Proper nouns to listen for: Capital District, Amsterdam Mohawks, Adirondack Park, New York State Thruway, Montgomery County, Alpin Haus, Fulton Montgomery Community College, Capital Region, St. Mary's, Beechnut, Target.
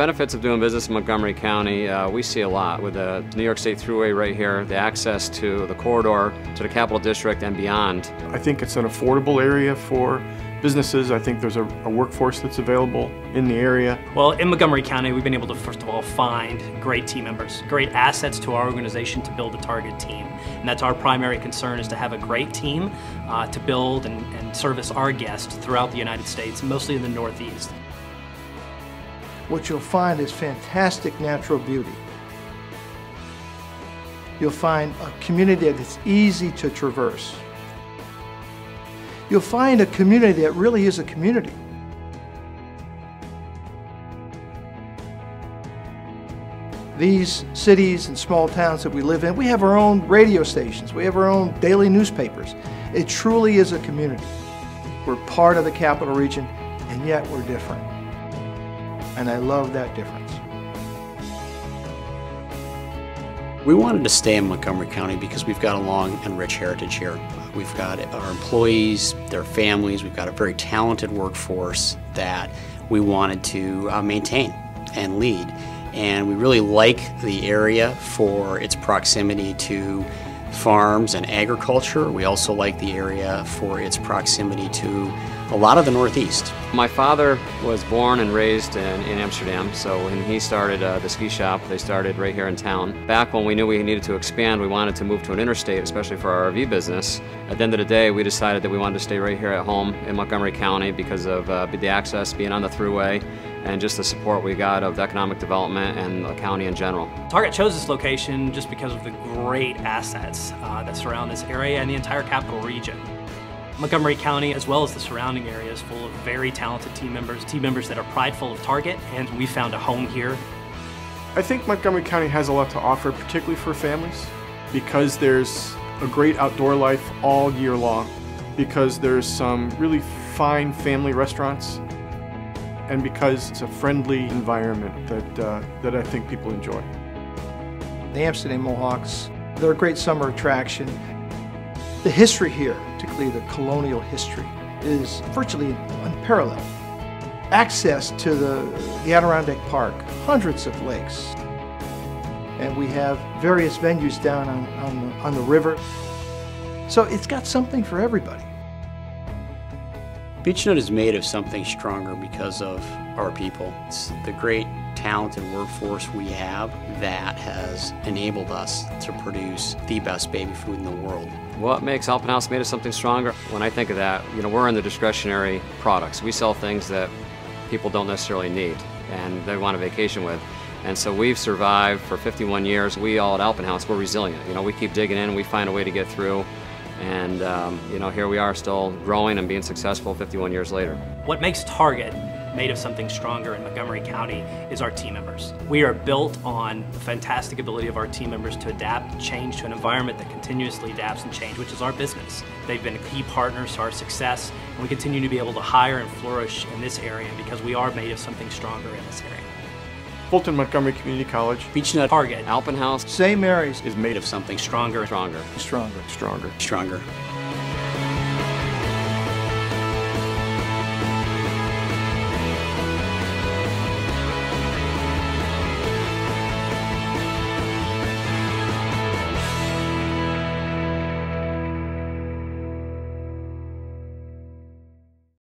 benefits of doing business in Montgomery County, we see a lot with the New York State Thruway right here, the access to the corridor, to the Capital District and beyond. I think it's an affordable area for businesses. I think there's a workforce that's available in the area. Well, in Montgomery County, we've been able to, first of all, find great team members, great assets to our organization to build a Target team. And that's our primary concern, is to have a great team to build and service our guests throughout the United States, mostly in the Northeast. What you'll find is fantastic natural beauty. You'll find a community that's easy to traverse. You'll find a community that really is a community. These cities and small towns that we live in, we have our own radio stations, we have our own daily newspapers. It truly is a community. We're part of the Capital Region, and yet we're different. And I love that difference. We wanted to stay in Montgomery County because we've got a long and rich heritage here. We've got our employees, their families, we've got a very talented workforce that we wanted to maintain and lead. And we really like the area for its proximity to farms and agriculture. We also like the area for its proximity to a lot of the Northeast. My father was born and raised in Amsterdam, so when he started the ski shop, they started right here in town. Back when we knew we needed to expand, we wanted to move to an interstate, especially for our RV business. At the end of the day, we decided that we wanted to stay right here at home in Montgomery County because of the access, being on the Thruway, and just the support we got of economic development and the county in general. Target chose this location just because of the great assets that surround this area and the entire Capital Region. Montgomery County, as well as the surrounding area, is full of very talented team members that are prideful of Target, and we found a home here. I think Montgomery County has a lot to offer, particularly for families, because there's a great outdoor life all year long, because there's some really fine family restaurants, and because it's a friendly environment that I think people enjoy. The Amsterdam Mohawks, they're a great summer attraction. The history here, particularly the colonial history, is virtually unparalleled. Access to the Adirondack Park, hundreds of lakes, and we have various venues down on the river. So it's got something for everybody. Beechnut is made of something stronger because of our people. It's the great talented workforce we have that has enabled us to produce the best baby food in the world. What makes Alpin Haus made of something stronger? When I think of that, you know, we're in the discretionary products. We sell things that people don't necessarily need and they want a vacation with. And so we've survived for 51 years. We all at Alpin Haus, we're resilient. You know, we keep digging in and we find a way to get through. And you know, here we are still growing and being successful 51 years later. What makes Target made of something stronger in Montgomery County is our team members. We are built on the fantastic ability of our team members to adapt, change to an environment that continuously adapts and changes, which is our business. They've been key partners to our success, and we continue to be able to hire and flourish in this area because we are made of something stronger in this area. Fulton Montgomery Community College, Beechnut, Target, Alpin Haus, St. Mary's is made of something stronger, stronger, stronger, stronger, stronger.